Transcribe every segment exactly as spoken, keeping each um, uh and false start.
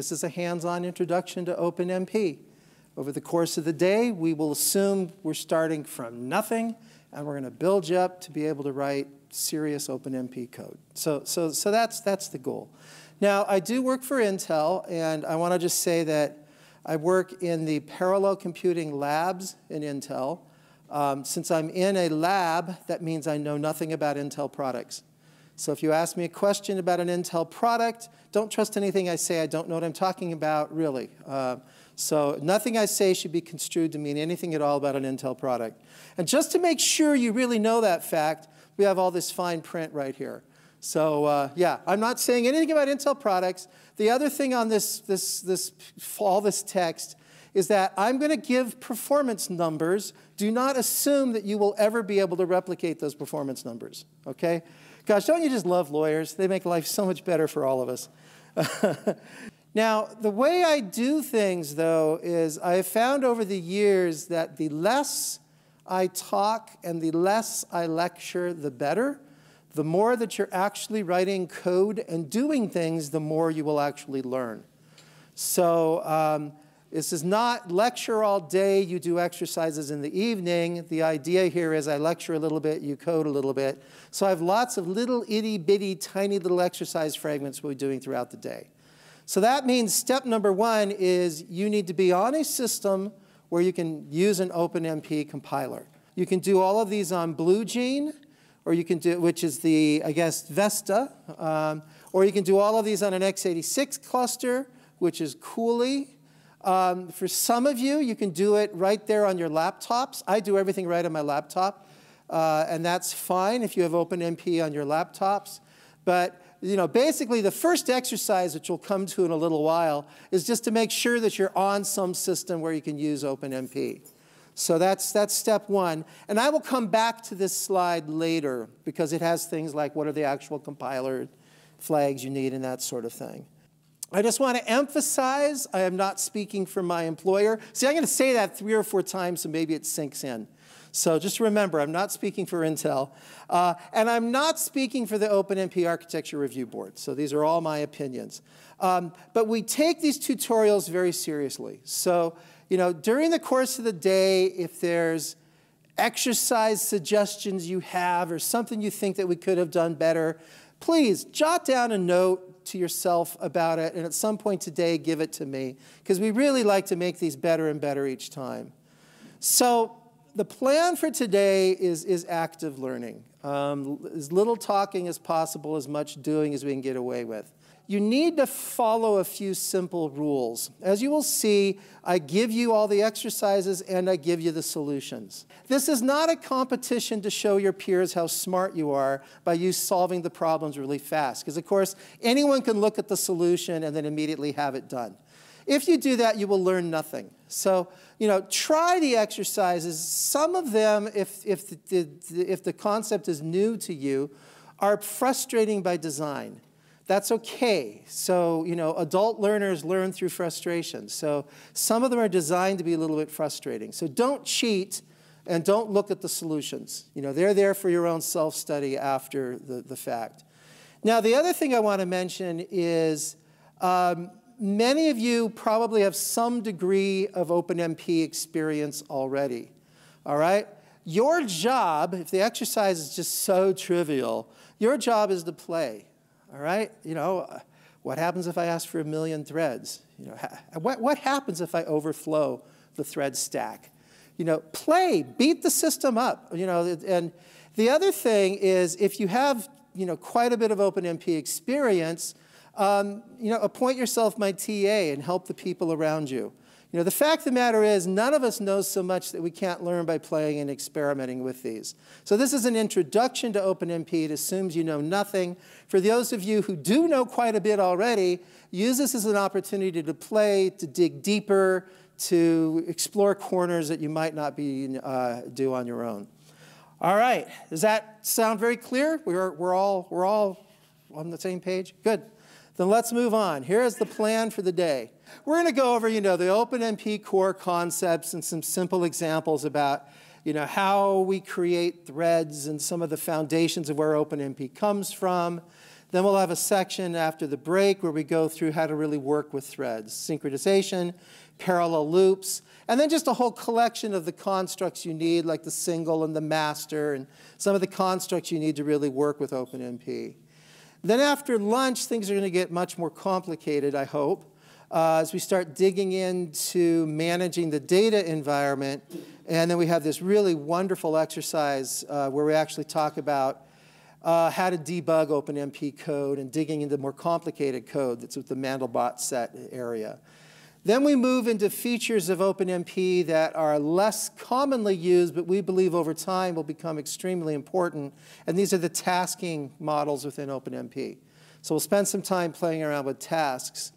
This is a hands-on introduction to OpenMP. Over the course of the day, we will assume we're starting from nothing, and we're going to build you up to be able to write serious OpenMP code. So, so, so that's, that's the goal. Now, I do work for Intel, and I want to just say that I work in the parallel computing labs in Intel. Um, since I'm in a lab, that means I know nothing about Intel products. So if you ask me a question about an Intel product, don't trust anything I say. I don't know what I'm talking about, really. Uh, so nothing I say should be construed to mean anything at all about an Intel product. And just to make sure you really know that fact, we have all this fine print right here. So uh, yeah, I'm not saying anything about Intel products. The other thing on this, this, this, all this text is that I'm going to give performance numbers. Do not assume that you will ever be able to replicate those performance numbers, okay? Gosh, don't you just love lawyers? They make life so much better for all of us. Now, the way I do things, though, is I have found over the years that the less I talk and the less I lecture, the better. The more that you're actually writing code and doing things, the more you will actually learn. So um, this is not lecture all day. You do exercises in the evening. The idea here is I lecture a little bit, you code a little bit. So I have lots of little itty-bitty, tiny little exercise fragments we're doing throughout the day. So that means step number one is you need to be on a system where you can use an OpenMP compiler. You can do all of these on Blue Gene, or you can do, which is the, I guess, Vesta, um, or you can do all of these on an x eighty-six cluster, which is Cooley. Um, for some of you, you can do it right there on your laptops. I do everything right on my laptop, uh, and that's fine if you have OpenMP on your laptops. But you know, basically, the first exercise, which we'll come to in a little while, is just to make sure that you're on some system where you can use OpenMP. So that's, that's step one. And I will come back to this slide later, because it has things like what are the actual compiler flags you need and that sort of thing. I just want to emphasize I am not speaking for my employer. See, I'm going to say that three or four times, so maybe it sinks in. So just remember, I'm not speaking for Intel. Uh, and I'm not speaking for the OpenMP Architecture Review Board. So these are all my opinions. Um, but we take these tutorials very seriously. So you know, during the course of the day, if there's exercise suggestions you have or something you think that we could have done better, please jot down a note to yourself about it, and at some point today, give it to me, because we really like to make these better and better each time. So the plan for today is, is active learning. Um, as little talking as possible, as much doing as we can get away with. You need to follow a few simple rules. As you will see, I give you all the exercises and I give you the solutions. This is not a competition to show your peers how smart you are by you solving the problems really fast. Because, of course, anyone can look at the solution and then immediately have it done. If you do that, you will learn nothing. So, you know, try the exercises. Some of them, if, if, the, if the concept is new to you, are frustrating by design. That's okay. So, you know, adult learners learn through frustration. So some of them are designed to be a little bit frustrating. So don't cheat and don't look at the solutions. You know, they're there for your own self-study after the, the fact. Now, the other thing I want to mention is um, many of you probably have some degree of OpenMP experience already, all right? Your job, if the exercise is just so trivial, your job is to play. All right, you know, what happens if I ask for a million threads? You know, what, what happens if I overflow the thread stack? You know, play, beat the system up. You know, and the other thing is if you have, you know, quite a bit of OpenMP experience, um, you know, appoint yourself my T A and help the people around you. You know, the fact of the matter is none of us knows so much that we can't learn by playing and experimenting with these. So this is an introduction to OpenMP. It assumes you know nothing. For those of you who do know quite a bit already, use this as an opportunity to play, to dig deeper, to explore corners that you might not be uh, do on your own. All right. Does that sound very clear? We're, we're, all, we're all on the same page? Good. Then let's move on. Here is the plan for the day. We're going to go over, you know, the OpenMP core concepts and some simple examples about, you know, how we create threads and some of the foundations of where OpenMP comes from. Then we'll have a section after the break where we go through how to really work with threads, synchronization, parallel loops, and then just a whole collection of the constructs you need, like the single and the master, and some of the constructs you need to really work with OpenMP. Then after lunch, things are going to get much more complicated, I hope, uh, as we start digging into managing the data environment. And then we have this really wonderful exercise uh, where we actually talk about uh, how to debug OpenMP code and digging into more complicated code that's with the Mandelbrot set area. Then we move into features of OpenMP that are less commonly used, but we believe over time will become extremely important. And these are the tasking models within OpenMP. So we'll spend some time playing around with tasks.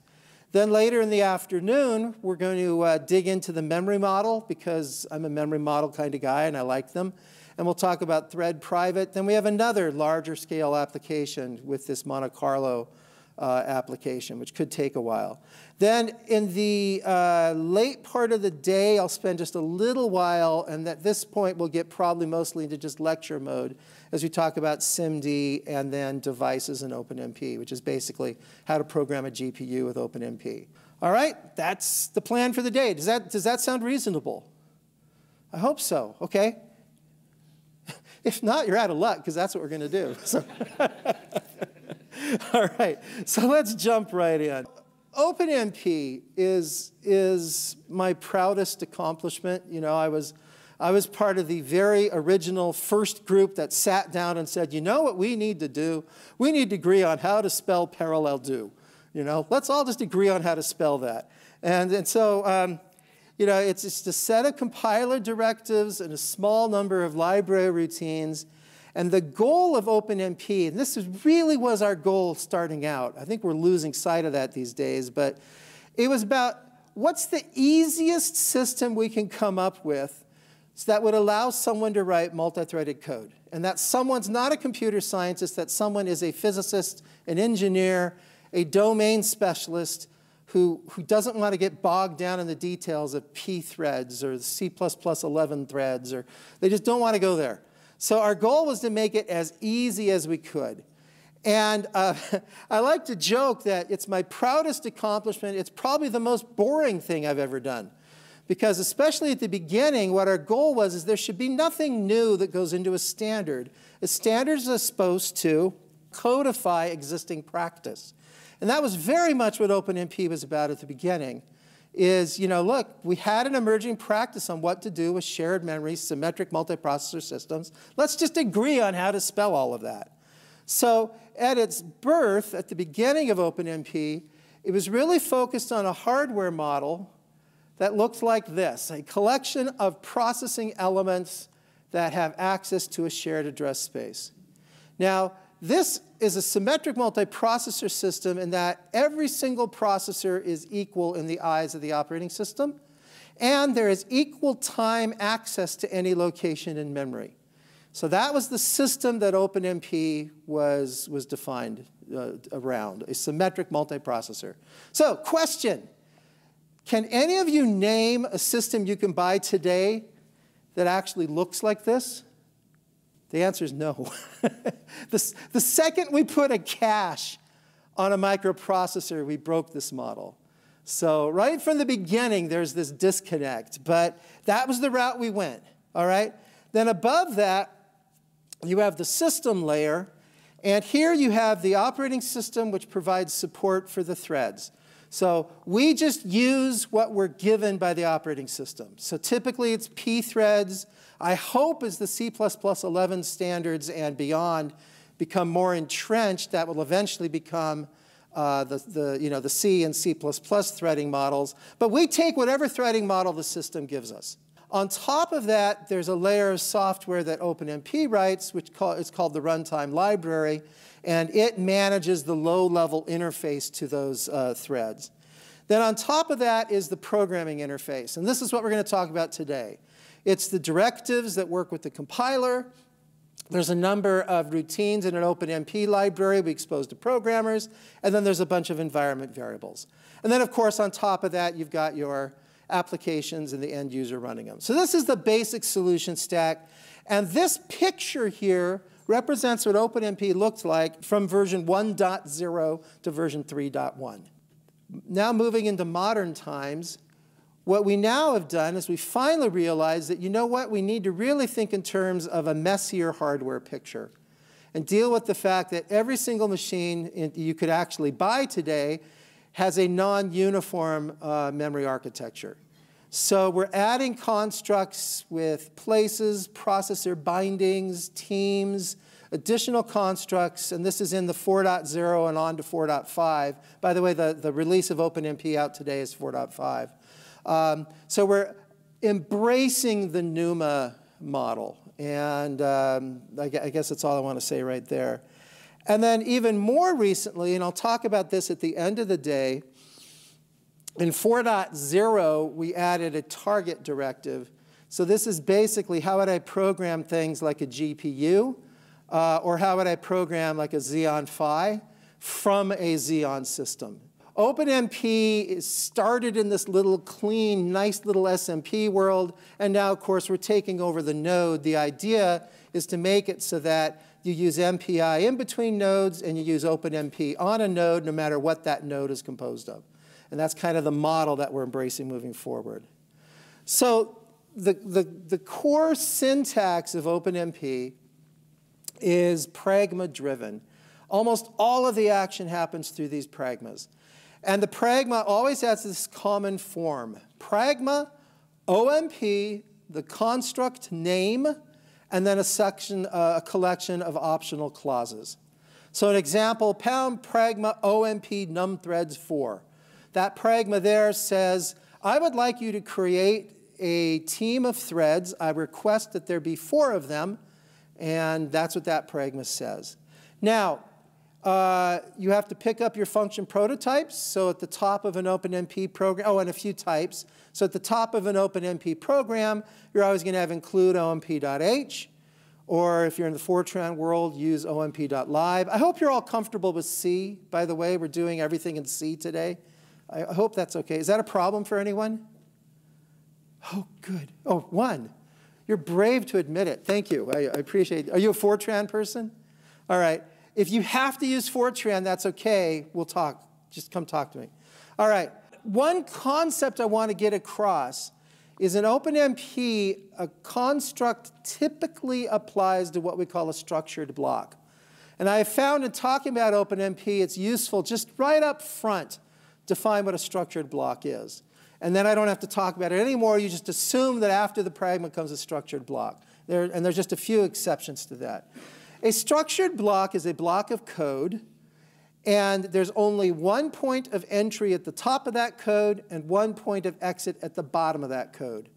Then later in the afternoon, we're going to uh, dig into the memory model, because I'm a memory model kind of guy and I like them. And we'll talk about thread private. Then we have another larger scale application with this Monte Carlo Uh, application, which could take a while. Then in the uh, late part of the day, I'll spend just a little while, and at this point we'll get probably mostly into just lecture mode as we talk about SIMD and then devices in OpenMP, which is basically how to program a G P U with OpenMP. All right, that's the plan for the day. Does that, does that sound reasonable? I hope so, okay. If not, you're out of luck, because that's what we're going to do. So. All right, so let's jump right in. OpenMP is, is my proudest accomplishment. You know, I was, I was part of the very original first group that sat down and said, you know what we need to do? We need to agree on how to spell parallel do. You know, let's all just agree on how to spell that. And, and so, um, you know, it's just a set of compiler directives and a small number of library routines. And the goal of OpenMP, and this is, really was our goal starting out. I think we're losing sight of that these days, but it was about what's the easiest system we can come up with so that would allow someone to write multi-threaded code. And that someone's not a computer scientist, that someone is a physicist, an engineer, a domain specialist who, who doesn't want to get bogged down in the details of p-threads or C plus plus eleven threads, or they just don't want to go there. So our goal was to make it as easy as we could. And uh, I like to joke that it's my proudest accomplishment. It's probably the most boring thing I've ever done. Because especially at the beginning, what our goal was is there should be nothing new that goes into a standard. A standard is supposed to codify existing practice. And that was very much what OpenMP was about at the beginning. Is, you know, look, we had an emerging practice on what to do with shared memory, symmetric multiprocessor systems. Let's just agree on how to spell all of that. So at its birth, at the beginning of OpenMP, it was really focused on a hardware model that looked like this, a collection of processing elements that have access to a shared address space. Now, this is a symmetric multiprocessor system in that every single processor is equal in the eyes of the operating system, and there is equal time access to any location in memory. So that was the system that OpenMP was, was defined uh, around, a symmetric multiprocessor. So, question, can any of you name a system you can buy today that actually looks like this? The answer is no. the, the second we put a cache on a microprocessor, we broke this model. So right from the beginning, there's this disconnect. But that was the route we went, all right? Then above that, you have the system layer. And here you have the operating system, which provides support for the threads. So we just use what we're given by the operating system. So typically it's p-threads. I hope as the C plus plus eleven standards and beyond become more entrenched, that will eventually become uh, the, the, you know, the C and C plus plus threading models. But we take whatever threading model the system gives us. On top of that, there's a layer of software that OpenMP writes, which call, it's called the runtime library. And it manages the low-level interface to those uh, threads. Then on top of that is the programming interface. And this is what we're going to talk about today. It's the directives that work with the compiler. There's a number of routines in an OpenMP library we expose to programmers. And then there's a bunch of environment variables. And then, of course, on top of that, you've got your applications and the end user running them. So this is the basic solution stack. And this picture here represents what OpenMP looked like from version one point oh to version three point one. Now moving into modern times, what we now have done is we finally realized that, you know what, we need to really think in terms of a messier hardware picture and deal with the fact that every single machine in, you could actually buy today has a non-uniform uh, memory architecture. So we're adding constructs with places, processor bindings, teams, additional constructs, and this is in the four point oh and on to four point five. By the way, the, the release of OpenMP out today is four point five. Um, so we're embracing the NUMA model, and um, I, I guess that's all I want to say right there. And then even more recently, and I'll talk about this at the end of the day, in four point oh, we added a target directive. So this is basically how would I program things like a G P U, uh, or how would I program like a Xeon Phi from a Xeon system. OpenMP started in this little clean, nice little S M P world, and now, of course, we're taking over the node. The idea is to make it so that you use M P I in between nodes and you use OpenMP on a node no matter what that node is composed of. And that's kind of the model that we're embracing moving forward. So the, the, the core syntax of OpenMP is pragma-driven. Almost all of the action happens through these pragmas. And the pragma always has this common form. Pragma, O M P, the construct name, and then a section, uh, a collection of optional clauses. So an example, pound pragma O M P numthreads four. That pragma there says, I would like you to create a team of threads. I request that there be four of them. And that's what that pragma says. Now, Uh, you have to pick up your function prototypes, so at the top of an OpenMP program, oh, and a few types. So at the top of an OpenMP program, you're always going to have include omp.h, or if you're in the Fortran world, use omp.lib. I hope you're all comfortable with C, by the way. We're doing everything in C today. I hope that's okay. Is that a problem for anyone? Oh, good. Oh, one. You're brave to admit it. Thank you. I, I appreciate it. Are you a Fortran person? All right. If you have to use Fortran, that's okay. We'll talk. Just come talk to me. All right. One concept I want to get across is in OpenMP, a construct typically applies to what we call a structured block. And I have found in talking about OpenMP, it's useful just right up front to define what a structured block is. And then I don't have to talk about it anymore. You just assume that after the pragma comes a structured block. There, and there's just a few exceptions to that. A structured block is a block of code, and there's only one point of entry at the top of that code and one point of exit at the bottom of that code.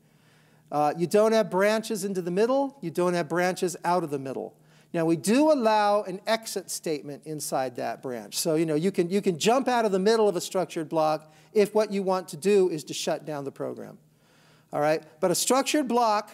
Uh, you don't have branches into the middle. You don't have branches out of the middle. Now, we do allow an exit statement inside that branch. So, you know, you can, you can jump out of the middle of a structured block if what you want to do is to shut down the program. All right? But a structured block,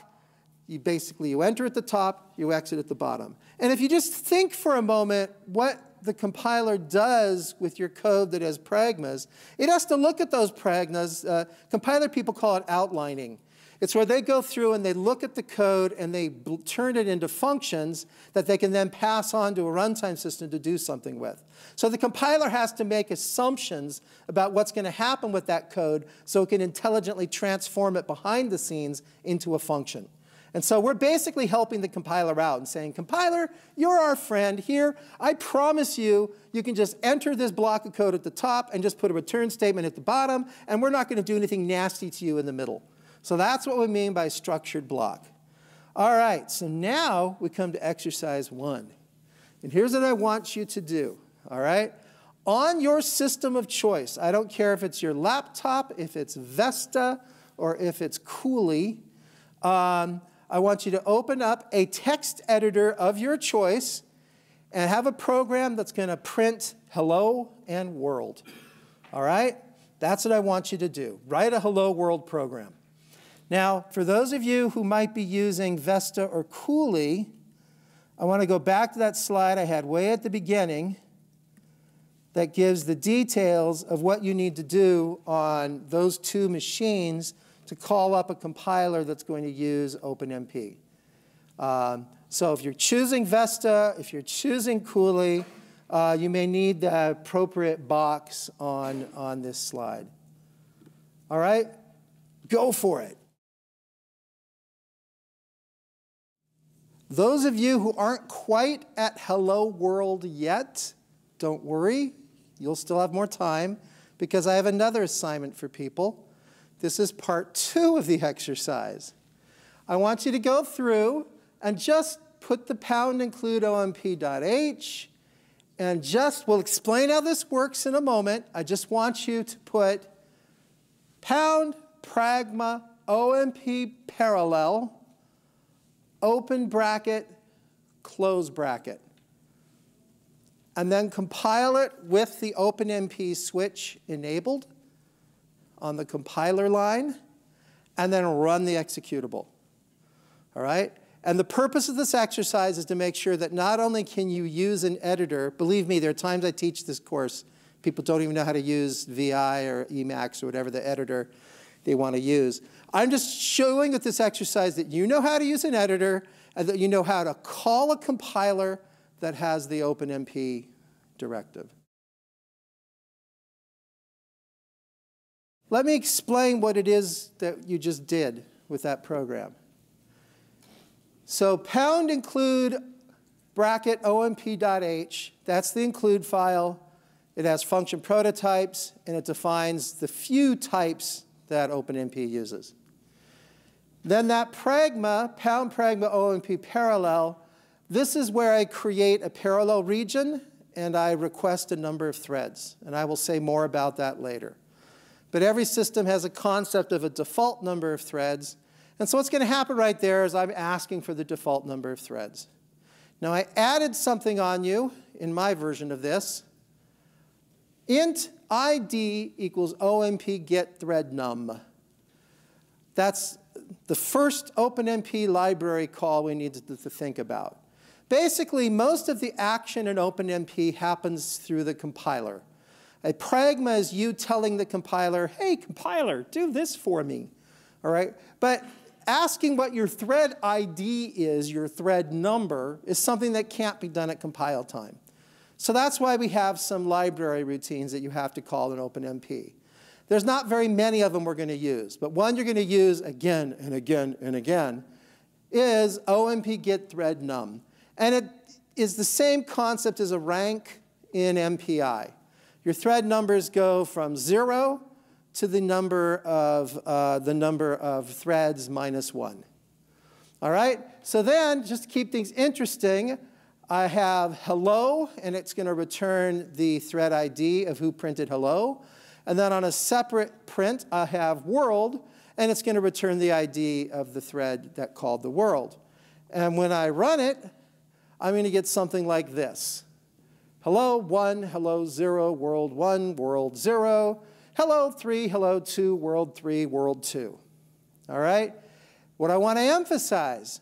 you basically, you enter at the top, you exit at the bottom. And if you just think for a moment what the compiler does with your code that has pragmas, it has to look at those pragmas. Uh, compiler people call it outlining. It's where they go through and they look at the code and they turn it into functions that they can then pass on to a runtime system to do something with. So the compiler has to make assumptions about what's going to happen with that code so it can intelligently transform it behind the scenes into a function. And so we're basically helping the compiler out and saying, compiler, you're our friend here. I promise you, you can just enter this block of code at the top and just put a return statement at the bottom, and we're not going to do anything nasty to you in the middle. So that's what we mean by structured block. All right, so now we come to exercise one. And here's what I want you to do, all right? On your system of choice, I don't care if it's your laptop, if it's Vesta, or if it's Cooley, um, I want you to open up a text editor of your choice and have a program that's going to print hello and world. All right? That's what I want you to do. Write a hello world program. Now, for those of you who might be using Vesta or Cooley, I want to go back to that slide I had way at the beginning that gives the details of what you need to do on those two machines to call up a compiler that's going to use OpenMP. Um, so if you're choosing Vesta, if you're choosing Cooley, uh, you may need the appropriate box on, on this slide. All right? Go for it. Those of you who aren't quite at Hello World yet, don't worry. You'll still have more time because I have another assignment for people. This is part two of the exercise. I want you to go through and just put the pound include O M P dot H and just, we'll explain how this works in a moment. I just want you to put pound pragma O M P parallel open bracket, close bracket. And then compile it with the OpenMP switch enabled on the compiler line, and then run the executable, all right? And the purpose of this exercise is to make sure that not only can you use an editor, believe me, there are times I teach this course, people don't even know how to use V I or Emacs or whatever the editor they want to use. I'm just showing with this exercise that you know how to use an editor and that you know how to call a compiler that has the OpenMP directive. Let me explain what it is that you just did with that program. So pound include bracket omp.h, that's the include file. It has function prototypes, and it defines the few types that OpenMP uses. Then that pragma, pound pragma O M P parallel, this is where I create a parallel region and I request a number of threads. And I will say more about that later. But every system has a concept of a default number of threads. And so what's going to happen right there is I'm asking for the default number of threads. Now I added something on you in my version of this. Int I D equals O M P get thread num. That's the first OpenMP library call we need to, to think about. Basically, most of the action in OpenMP happens through the compiler. A pragma is you telling the compiler, hey, compiler, do this for me, all right? But asking what your thread I D is, your thread number, is something that can't be done at compile time. So that's why we have some library routines that you have to call in OpenMP. There's not very many of them we're going to use, but one you're going to use again and again and again is O M P get thread num. And it is the same concept as a rank in M P I. Your thread numbers go from zero to the number of, uh, the number of threads minus one. All right? So then, just to keep things interesting, I have hello, and it's going to return the thread I D of who printed hello. And then on a separate print, I have world, and it's going to return the I D of the thread that called the world. And when I run it, I'm going to get something like this. Hello, one, hello, zero, world one, world zero, hello, three, hello, two, world three, world two. All right? What I want to emphasize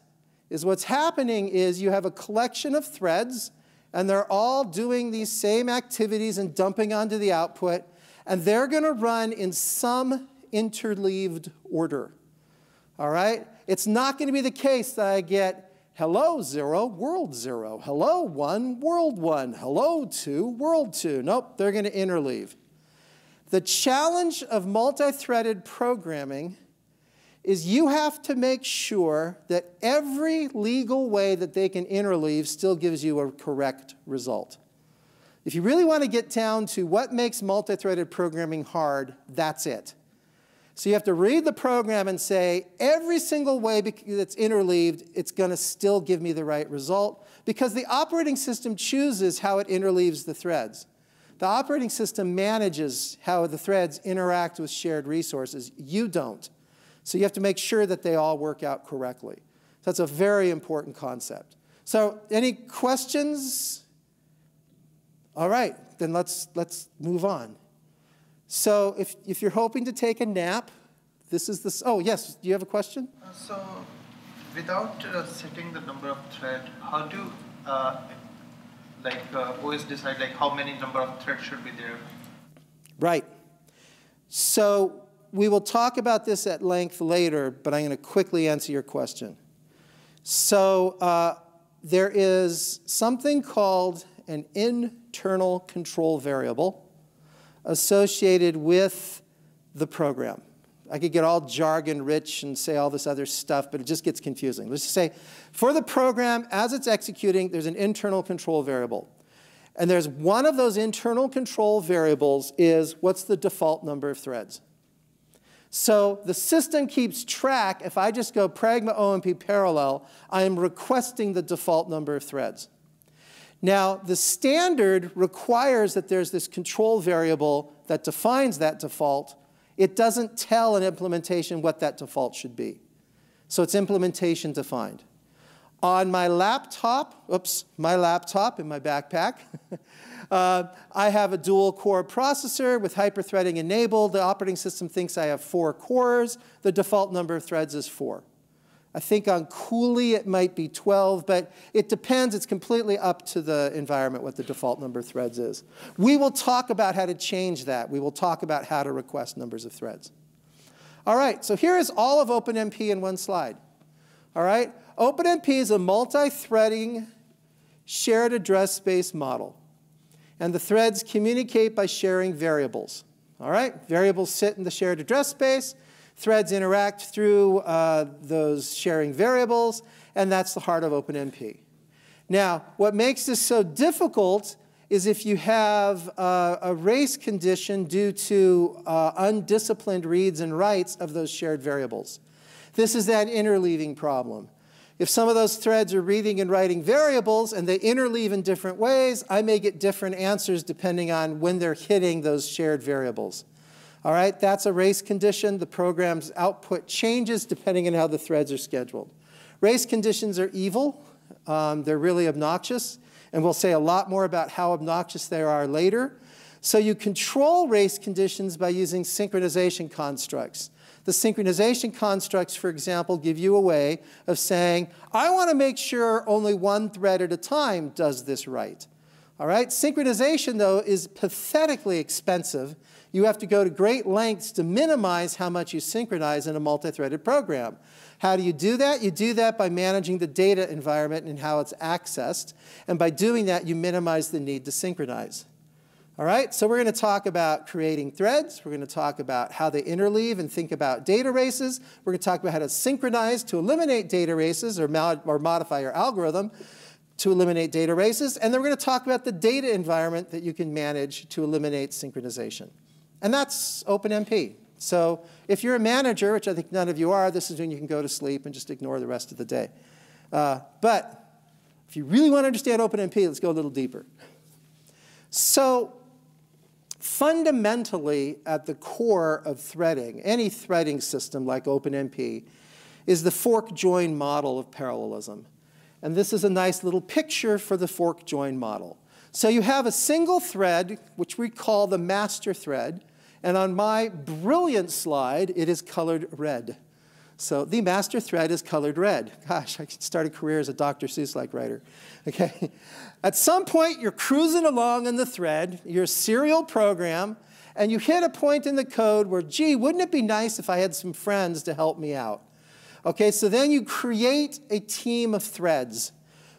is what's happening is you have a collection of threads, and they're all doing these same activities and dumping onto the output, and they're going to run in some interleaved order. All right? It's not going to be the case that I get hello, zero, world zero, hello, one, world one, hello, two, world two. Nope, they're going to interleave. The challenge of multi-threaded programming is you have to make sure that every legal way that they can interleave still gives you a correct result. If you really want to get down to what makes multi-threaded programming hard, that's it. So you have to read the program and say, every single way that's interleaved, it's going to still give me the right result, because the operating system chooses how it interleaves the threads. The operating system manages how the threads interact with shared resources. You don't. So you have to make sure that they all work out correctly. That's a very important concept. So any questions? All right, then let's, let's move on. So if, if you're hoping to take a nap, this is the, oh yes, do you have a question? Uh, so without uh, setting the number of thread, how do uh, like uh, O S decide like how many number of threads should be there? Right, so we will talk about this at length later, but I'm going to quickly answer your question. So uh, there is something called an internal control variable associated with the program. I could get all jargon rich and say all this other stuff, but it just gets confusing. Let's just say, for the program, as it's executing, there's an internal control variable. And there's one of those internal control variables is what's the default number of threads. So the system keeps track. If I just go pragma O M P parallel, I am requesting the default number of threads. Now, the standard requires that there's this control variable that defines that default. It doesn't tell an implementation what that default should be. So it's implementation defined. On my laptop, oops, my laptop in my backpack, uh, I have a dual core processor with hyperthreading enabled. The operating system thinks I have four cores. The default number of threads is four. I think on Cooley it might be twelve, but it depends. It's completely up to the environment what the default number of threads is. We will talk about how to change that. We will talk about how to request numbers of threads. All right, so here is all of OpenMP in one slide. All right, OpenMP is a multi-threading shared address space model. And the threads communicate by sharing variables. All right, variables sit in the shared address space. Threads interact through uh, those sharing variables, and that's the heart of OpenMP. Now, what makes this so difficult is if you have uh, a race condition due to uh, undisciplined reads and writes of those shared variables. This is that interleaving problem. If some of those threads are reading and writing variables and they interleave in different ways, I may get different answers depending on when they're hitting those shared variables. All right, that's a race condition. The program's output changes depending on how the threads are scheduled. Race conditions are evil. Um, they're really obnoxious. And we'll say a lot more about how obnoxious they are later. So you control race conditions by using synchronization constructs. The synchronization constructs, for example, give you a way of saying, I want to make sure only one thread at a time does this right. All right, synchronization, though, is pathetically expensive. You have to go to great lengths to minimize how much you synchronize in a multi-threaded program. How do you do that? You do that by managing the data environment and how it's accessed. And by doing that, you minimize the need to synchronize. All right, so we're going to talk about creating threads. We're going to talk about how they interleave and think about data races. We're going to talk about how to synchronize to eliminate data races or, mod or modify your algorithm to eliminate data races. And then we're going to talk about the data environment that you can manage to eliminate synchronization. And that's OpenMP. So if you're a manager, which I think none of you are, this is when you can go to sleep and just ignore the rest of the day. Uh, but if you really want to understand OpenMP, let's go a little deeper. So fundamentally, at the core of threading, any threading system like OpenMP, is the fork-join model of parallelism. And this is a nice little picture for the fork-join model. So you have a single thread, which we call the master thread. And on my brilliant slide, it is colored red. So the master thread is colored red. Gosh, I could start a career as a Doctor Seuss-like writer. Okay. At some point, you're cruising along in the thread, your serial program, and you hit a point in the code where, gee, wouldn't it be nice if I had some friends to help me out? Okay, so then you create a team of threads.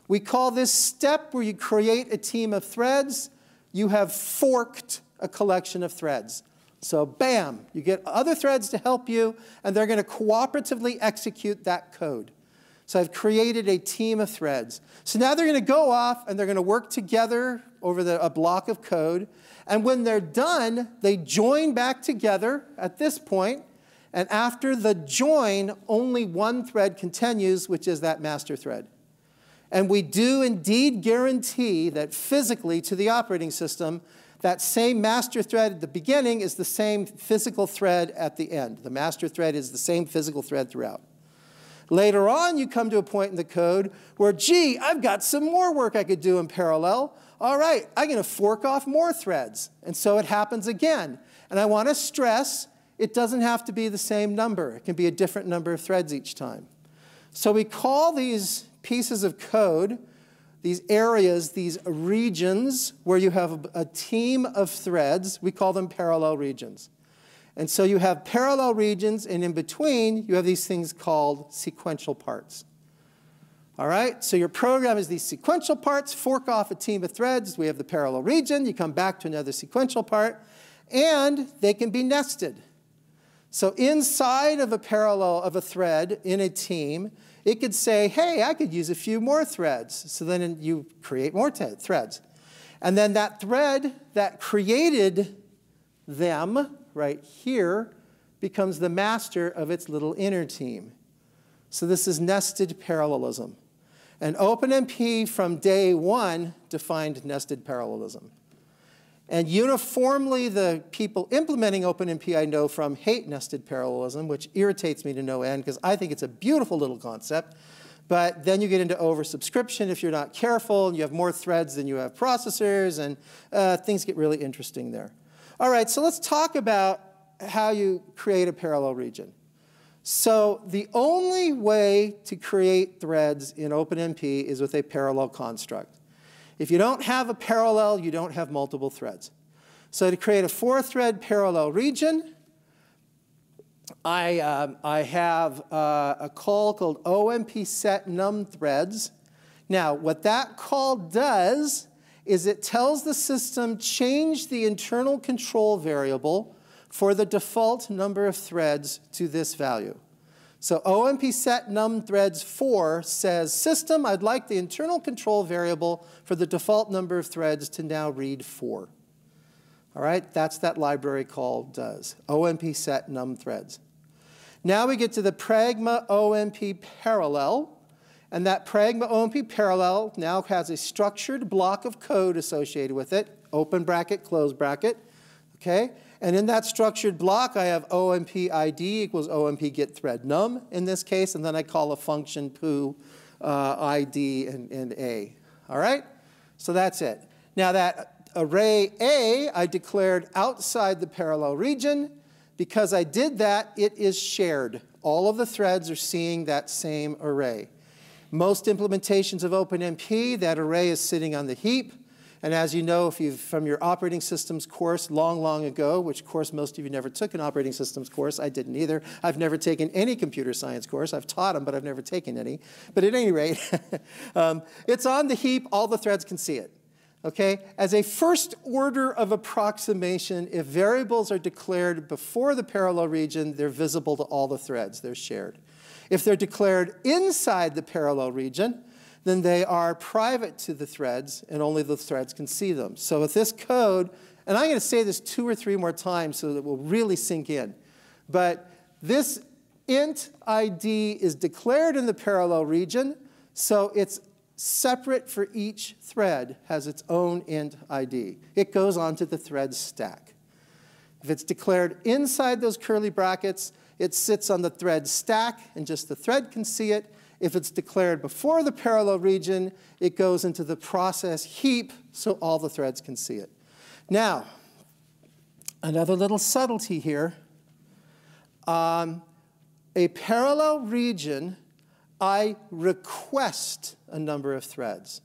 We call this step where you create a team of threads. You have forked a collection of threads. So bam, you get other threads to help you, and they're going to cooperatively execute that code. So I've created a team of threads. So now they're going to go off, and they're going to work together over the, a block of code. And when they're done, they join back together at this point. And after the join, only one thread continues, which is that master thread. And we do indeed guarantee that physically to the operating system, that same master thread at the beginning is the same physical thread at the end. The master thread is the same physical thread throughout. Later on, you come to a point in the code where, gee, I've got some more work I could do in parallel. All right, I'm going to fork off more threads. And so it happens again. And I want to stress it doesn't have to be the same number. It can be a different number of threads each time. So we call these pieces of code, these areas, these regions where you have a team of threads, we call them parallel regions. And so you have parallel regions, and in between, you have these things called sequential parts. All right, so your program is these sequential parts, fork off a team of threads, we have the parallel region, you come back to another sequential part, and they can be nested. So inside of a parallel of a thread in a team, it could say, hey, I could use a few more threads. So then you create more threads. And then that thread that created them right here becomes the master of its little inner team. So this is nested parallelism. And OpenMP from day one defined nested parallelism. And uniformly, the people implementing OpenMP I know from hate nested parallelism, which irritates me to no end, because I think it's a beautiful little concept. But then you get into oversubscription if you're not careful, and you have more threads than you have processors, and uh, things get really interesting there. All right, so let's talk about how you create a parallel region. So the only way to create threads in OpenMP is with a parallel construct. If you don't have a parallel, you don't have multiple threads. So to create a four-thread parallel region, I, um, I have uh, a call called O M P set num threads. Now, what that call does is it tells the system change the internal control variable for the default number of threads to this value. So O M P set num threads four says, system, I'd like the internal control variable for the default number of threads to now read four. All right, that's that library call does, O M P set num threads. Now we get to the pragma O M P parallel, and that pragma O M P parallel now has a structured block of code associated with it, open bracket, close bracket, okay? And in that structured block, I have O M P I D equals O M P get thread num in this case, and then I call a function poo uh, I D and, and A. All right? So that's it. Now that array A I declared outside the parallel region. Because I did that, it is shared. All of the threads are seeing that same array. Most implementations of OpenMP, that array is sitting on the heap. And as you know, if you've, from your operating systems course long, long ago, which course most of you never took an operating systems course, I didn't either. I've never taken any computer science course. I've taught them, but I've never taken any. But at any rate, um, it's on the heap. All the threads can see it. Okay? As a first order of approximation, if variables are declared before the parallel region, they're visible to all the threads. They're shared. If they're declared inside the parallel region, then they are private to the threads, and only the threads can see them. So with this code, and I'm going to say this two or three more times so that it will really sink in, but this int I D is declared in the parallel region, so it's separate for each thread, has its own int I D. It goes onto the thread stack. If it's declared inside those curly brackets, it sits on the thread stack, and just the thread can see it. If it's declared before the parallel region, it goes into the process heap so all the threads can see it. Now, another little subtlety here. Um, a parallel region, I request a number of threads.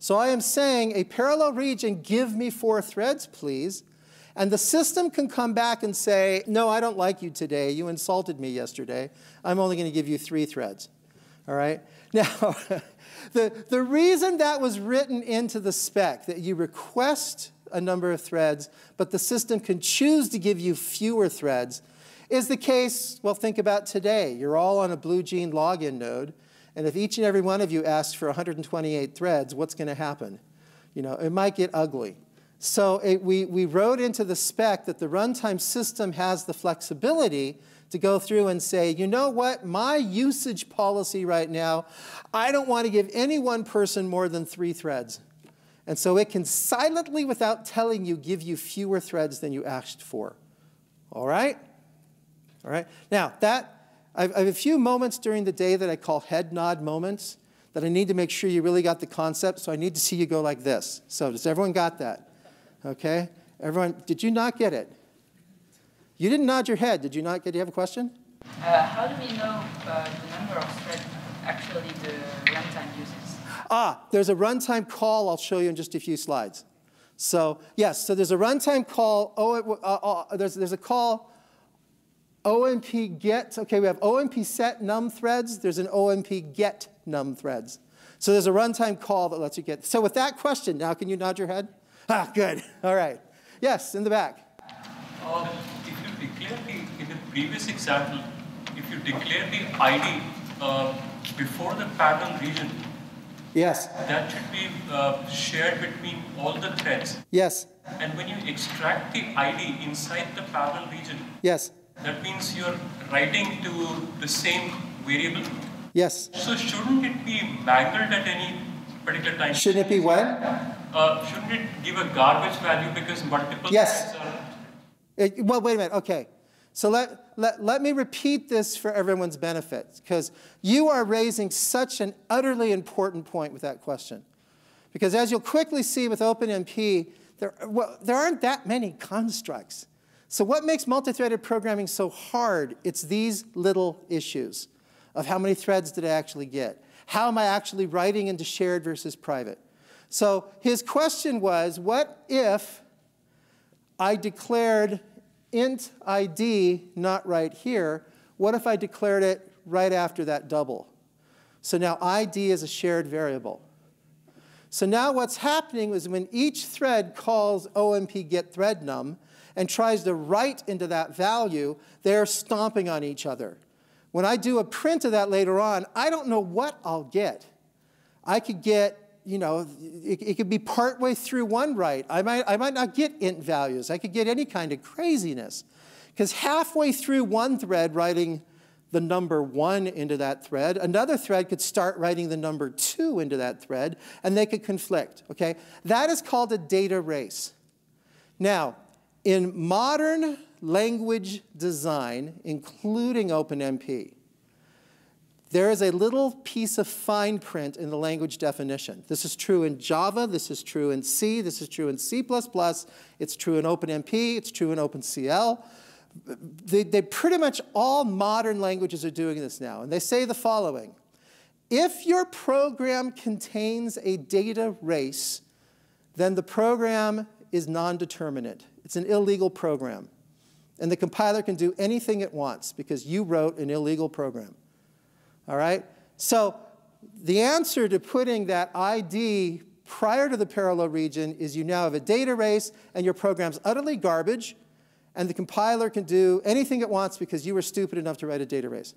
So I am saying a parallel region, give me four threads, please. And the system can come back and say, no, I don't like you today. You insulted me yesterday. I'm only going to give you three threads. All right? Now, the, the reason that was written into the spec, that you request a number of threads, but the system can choose to give you fewer threads, is the case, well, think about today. You're all on a Blue Gene login node, and if each and every one of you asks for one hundred twenty-eight threads, what's going to happen? You know, it might get ugly. So it, we, we wrote into the spec that the runtime system has the flexibility to go through and say, you know what, my usage policy right now, I don't want to give any one person more than three threads. And so it can silently, without telling you, give you fewer threads than you asked for. All right? All right. Now, that, I have a few moments during the day that I call head nod moments that I need to make sure you really got the concept, so I need to see you go like this. So does everyone got that? Okay? Everyone, did you not get it? You didn't nod your head. Did you not? Did you have a question? Uh, how do we know uh, the number of threads actually the runtime uses? Ah, there's a runtime call I'll show you in just a few slides. So yes, so there's a runtime call. Oh, it, uh, uh, there's, there's a call O M P get. OK, we have O M P set num threads. There's an O M P get num threads. So there's a runtime call that lets you get. So with that question, now can you nod your head? Ah, good. All right. Yes, in the back. Uh, if you declare the, in the previous example, if you declare the I D uh, before the pattern region, yes, that should be uh, shared between all the threads. Yes. And when you extract the I D inside the parallel region, yes, that means you're writing to the same variable. Yes. So shouldn't it be mangled at any particular time? Shouldn't it be what? Uh, shouldn't it give a garbage value because multiple yes. threads are... It, well, wait a minute. Okay. So let, let, let me repeat this for everyone's benefit, because you are raising such an utterly important point with that question. Because as you'll quickly see with OpenMP, there, well, there aren't that many constructs. So what makes multi-threaded programming so hard? It's these little issues of how many threads did I actually get? How am I actually writing into shared versus private? So his question was, what if I declared int I D not right here? What if I declared it right after that double? So now I D is a shared variable. So now what's happening is when each thread calls O M P get thread num and tries to write into that value, they're stomping on each other. When I do a print of that later on, I don't know what I'll get. I could get, you know, it, it could be partway through one write. I might, I might not get int values. I could get any kind of craziness. Because halfway through one thread writing the number one into that thread, another thread could start writing the number two into that thread, and they could conflict, okay? That is called a data race. Now, in modern language design, including OpenMP, there is a little piece of fine print in the language definition. This is true in Java, this is true in C, this is true in C plus plus, it's true in OpenMP, it's true in OpenCL. They, they pretty much all modern languages are doing this now, and they say the following. If your program contains a data race, then the program is non-determinant. It's an illegal program. And the compiler can do anything it wants because you wrote an illegal program. All right? So the answer to putting that I D prior to the parallel region is you now have a data race and your program's utterly garbage, and the compiler can do anything it wants because you were stupid enough to write a data race.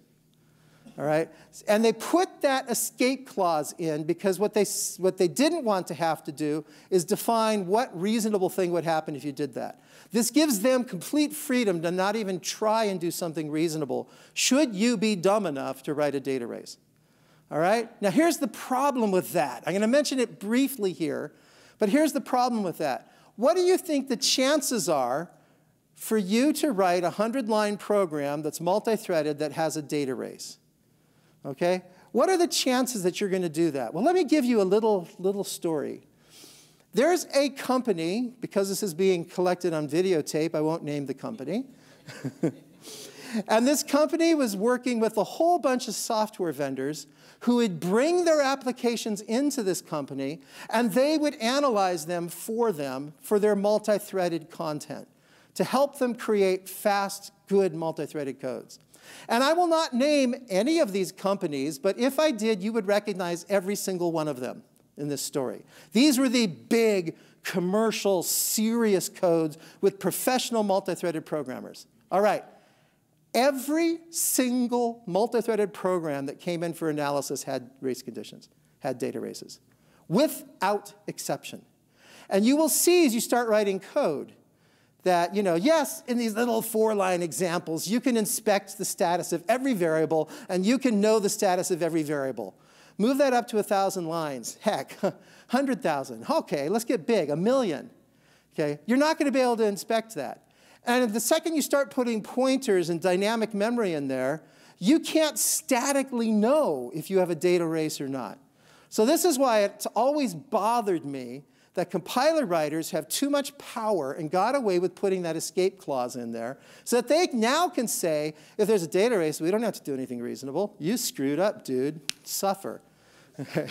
All right? And they put that escape clause in because what they, what they didn't want to have to do is define what reasonable thing would happen if you did that. This gives them complete freedom to not even try and do something reasonable, should you be dumb enough to write a data race. All right? Now, here's the problem with that. I'm going to mention it briefly here, but here's the problem with that. What do you think the chances are for you to write a hundred line program that's multi-threaded that has a data race? Okay? What are the chances that you're going to do that? Well, let me give you a little, little story. There's a company, because this is being collected on videotape, I won't name the company. And this company was working with a whole bunch of software vendors who would bring their applications into this company, and they would analyze them for them for their multi-threaded content, to help them create fast, good multi-threaded codes. And I will not name any of these companies, but if I did, you would recognize every single one of them in this story. These were the big, commercial, serious codes with professional multi-threaded programmers. All right. Every single multi-threaded program that came in for analysis had race conditions, had data races, without exception. And you will see as you start writing code, that, you know, yes, in these little four line examples, you can inspect the status of every variable, and you can know the status of every variable. Move that up to a thousand lines. Heck, one hundred thousand. OK, let's get big, a million. Okay, you're not going to be able to inspect that. And the second you start putting pointers and dynamic memory in there, you can't statically know if you have a data race or not. So this is why it's always bothered me that compiler writers have too much power and got away with putting that escape clause in there so that they now can say, if there's a data race, we don't have to do anything reasonable. You screwed up, dude. Suffer. Okay.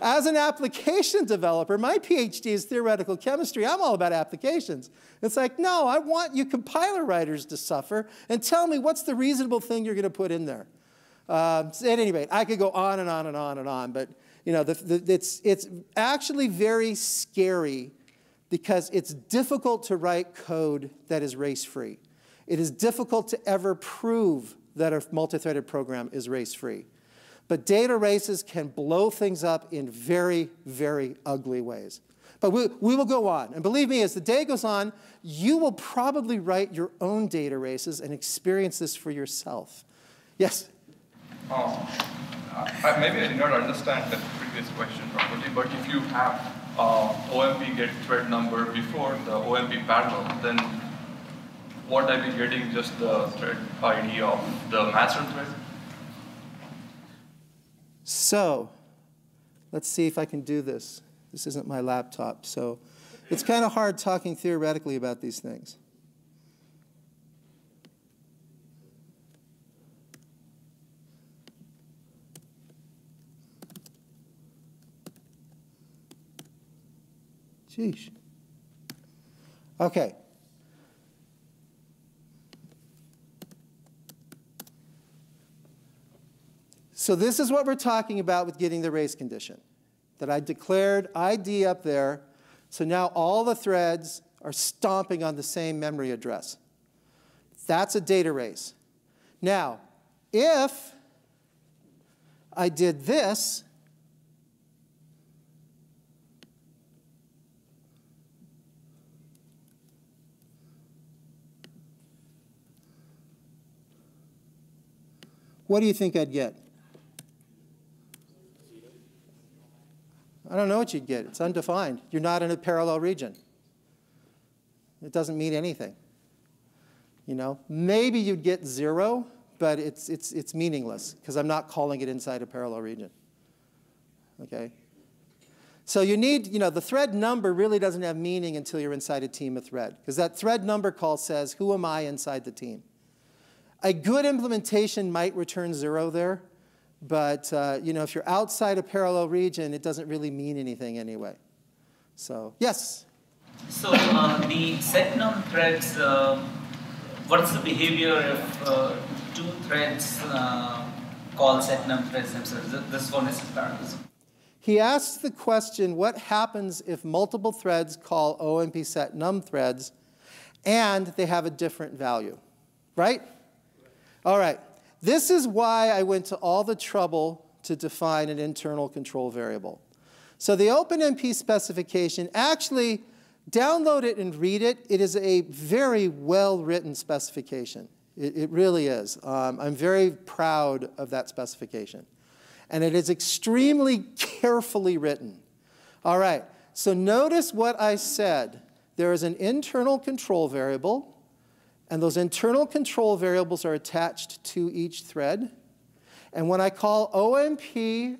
As an application developer, my PhD is theoretical chemistry. I'm all about applications. It's like, no, I want you compiler writers to suffer and tell me what's the reasonable thing you're going to put in there. Uh, so at any rate, I could go on and on and on and on, but you know, the, the, it's, it's actually very scary because it's difficult to write code that is race-free. It is difficult to ever prove that a multi-threaded program is race-free. But data races can blow things up in very, very ugly ways. But we, we will go on. And believe me, as the day goes on, you will probably write your own data races and experience this for yourself. Yes? Oh, I, maybe I did not understand the previous question properly, but if you have uh, O M P get thread number before the O M P parallel, then what I'll be getting just the thread I D of the master thread? So, let's see if I can do this. This isn't my laptop, so it's kind of hard talking theoretically about these things. Sheesh. Okay. So this is what we're talking about with getting the race condition, that I declared I D up there, so now all the threads are stomping on the same memory address. That's a data race. Now, if I did this, what do you think I'd get? I don't know what you'd get. It's undefined. You're not in a parallel region. It doesn't mean anything. You know, maybe you'd get zero, but it's it's it's meaningless because I'm not calling it inside a parallel region. Okay. So you need, you know, the thread number really doesn't have meaning until you're inside a team of thread, because that thread number call says, who am I inside the team? A good implementation might return zero there, but uh, you know, if you're outside a parallel region, it doesn't really mean anything anyway. So yes. So uh, the set num threads. Uh, what's the behavior if uh, two threads uh, call set num threads themselves? This one is parallelism. He asks the question: what happens if multiple threads call O M P set num threads, and they have a different value, right? All right, this is why I went to all the trouble to define an internal control variable. So the OpenMP specification, actually download it and read it. It is a very well-written specification. It, it really is. Um, I'm very proud of that specification. And it is extremely carefully written. All right, so notice what I said. There is an internal control variable. And those internal control variables are attached to each thread. And when I call O M P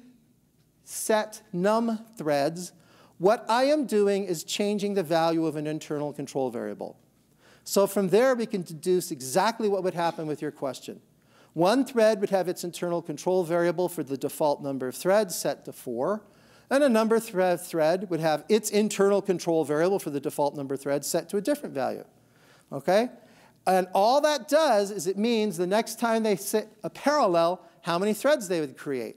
set num threads, what I am doing is changing the value of an internal control variable. So from there, we can deduce exactly what would happen with your question. One thread would have its internal control variable for the default number of threads set to four. And a number thread thread would have its internal control variable for the default number of threads set to a different value. Okay? And all that does is it means the next time they set a parallel, how many threads they would create.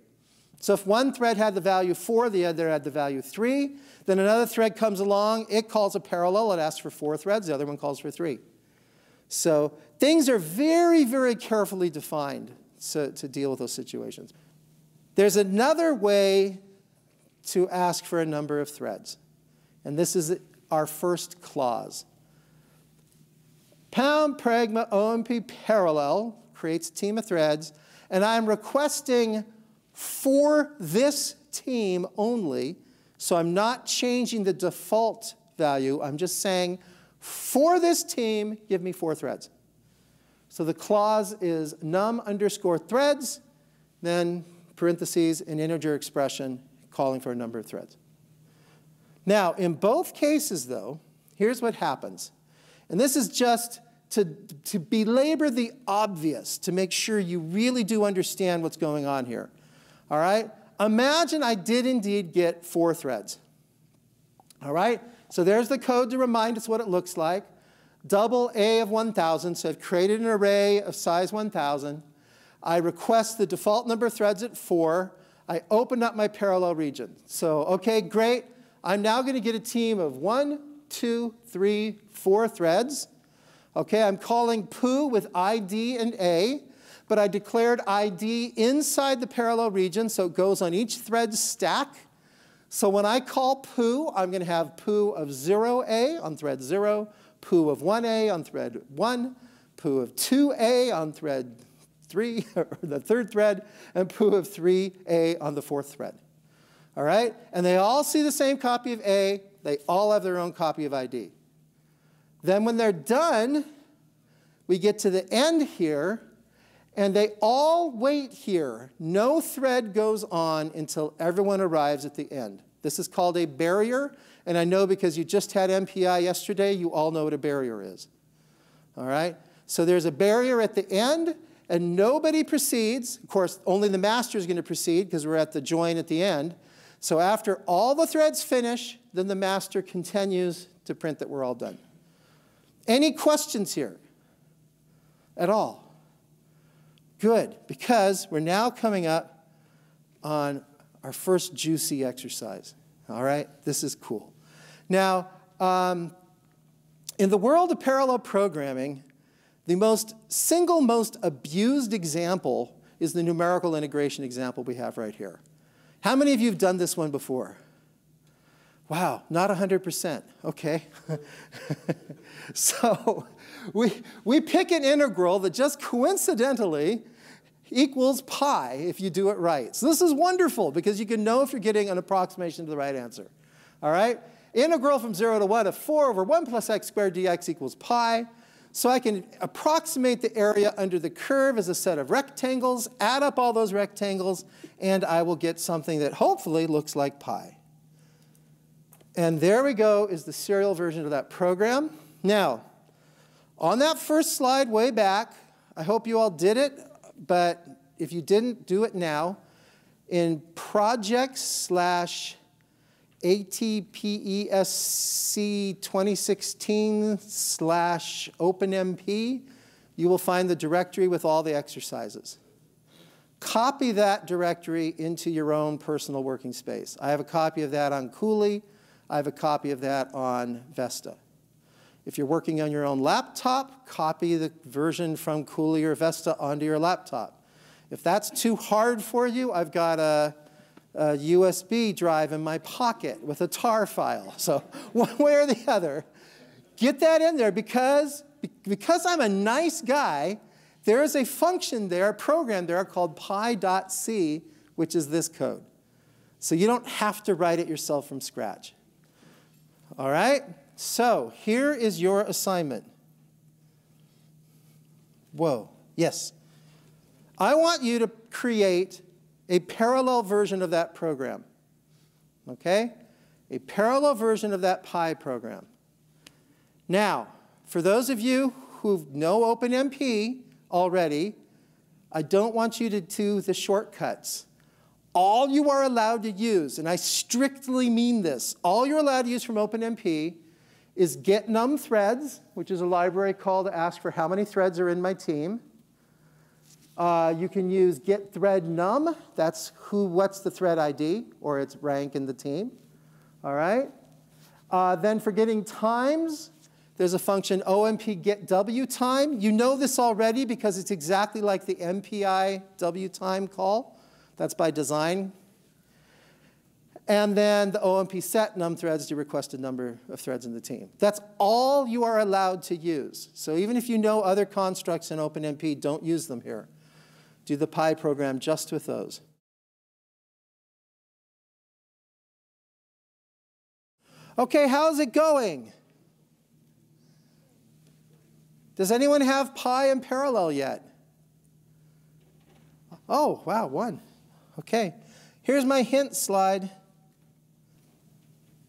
So if one thread had the value four, the other had the value three, then another thread comes along, it calls a parallel, it asks for four threads, the other one calls for three. So things are very, very carefully defined to, to deal with those situations. There's another way to ask for a number of threads, and this is our first clause. Pound pragma O M P parallel creates a team of threads, and I'm requesting for this team only, so I'm not changing the default value. I'm just saying, for this team, give me four threads. So the clause is num underscore threads, then parentheses, an integer expression calling for a number of threads. Now, in both cases, though, here's what happens. And this is just To, to belabor the obvious, to make sure you really do understand what's going on here. All right? Imagine I did indeed get four threads. All right? So there's the code to remind us what it looks like. Double A of one thousand, so I've created an array of size one thousand. I request the default number of threads at four. I open up my parallel region. So OK, great. I'm now going to get a team of one, two, three, four threads. OK, I'm calling P O O with I D and A. But I declared I D inside the parallel region, so it goes on each thread's stack. So when I call P O O, I'm going to have P O O of zero A on thread zero, P O O of one A on thread one, P O O of two A on thread three, or the third thread, and P O O of three A on the fourth thread. All right? And they all see the same copy of A. They all have their own copy of I D. Then when they're done, we get to the end here. And they all wait here. No thread goes on until everyone arrives at the end. This is called a barrier. And I know because you just had M P I yesterday, you all know what a barrier is. All right? So there's a barrier at the end, and nobody proceeds. Of course, only the master is going to proceed because we're at the join at the end. So after all the threads finish, then the master continues to print that we're all done. Any questions here at all? Good, because we're now coming up on our first juicy exercise. All right, this is cool. Now, um, in the world of parallel programming, the most single most abused example is the numerical integration example we have right here. How many of you have done this one before? Wow, not one hundred percent. OK. So we, we pick an integral that just coincidentally equals pi if you do it right. So this is wonderful, because you can know if you're getting an approximation to the right answer. All right? Integral from zero to one of four over one plus x squared dx equals pi. So I can approximate the area under the curve as a set of rectangles, add up all those rectangles, and I will get something that hopefully looks like pi. And there we go, is the serial version of that program. Now, on that first slide way back, I hope you all did it, but if you didn't, do it now. In project slash A T P E S C twenty sixteen slash OpenMP, you will find the directory with all the exercises. Copy that directory into your own personal working space. I have a copy of that on Cooley. I have a copy of that on Vesta. If you're working on your own laptop, copy the version from Cooley or Vesta onto your laptop. If that's too hard for you, I've got a, a U S B drive in my pocket with a tar file. So one way or the other, get that in there, because, because I'm a nice guy, there is a function there, a program there called pi.c, which is this code. So you don't have to write it yourself from scratch. All right, so here is your assignment. Whoa, yes. I want you to create a parallel version of that program, OK? A parallel version of that pi program. Now, for those of you who know OpenMP already, I don't want you to do the shortcuts. All you are allowed to use, and I strictly mean this, all you're allowed to use from OpenMP is get num threads, which is a library call to ask for how many threads are in my team. Uh, you can use get thread num. That's who, what's the thread I D, or its rank in the team. All right. Uh, then for getting times, there's a function O M P get W time. You know this already because it's exactly like the M P I W time call. That's by design. And then the O M P set num threads to request a number of threads in the team. That's all you are allowed to use. So even if you know other constructs in OpenMP, don't use them here. Do the pi program just with those. OK, how's it going? Does anyone have pi in parallel yet? Oh, wow, one. OK. Here's my hint slide.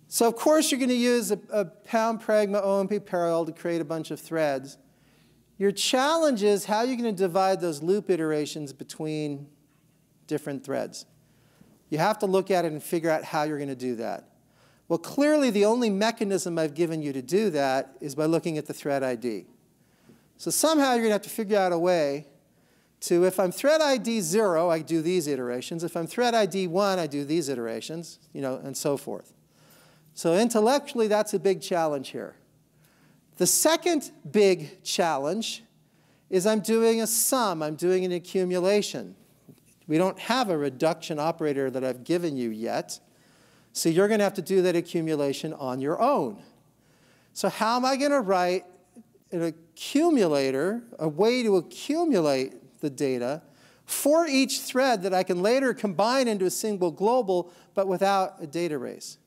So of course, you're going to use a, a pound pragma O M P parallel to create a bunch of threads. Your challenge is how you're going to divide those loop iterations between different threads. You have to look at it and figure out how you're going to do that. Well, clearly, the only mechanism I've given you to do that is by looking at the thread I D. So somehow, you're going to have to figure out a way to if I'm thread I D zero, I do these iterations. If I'm thread I D one, I do these iterations, you know, and so forth. So intellectually, that's a big challenge here. The second big challenge is I'm doing a sum. I'm doing an accumulation. We don't have a reduction operator that I've given you yet. So you're going to have to do that accumulation on your own. So how am I going to write an accumulator, a way to accumulate the data for each thread that I can later combine into a single global, but without a data race?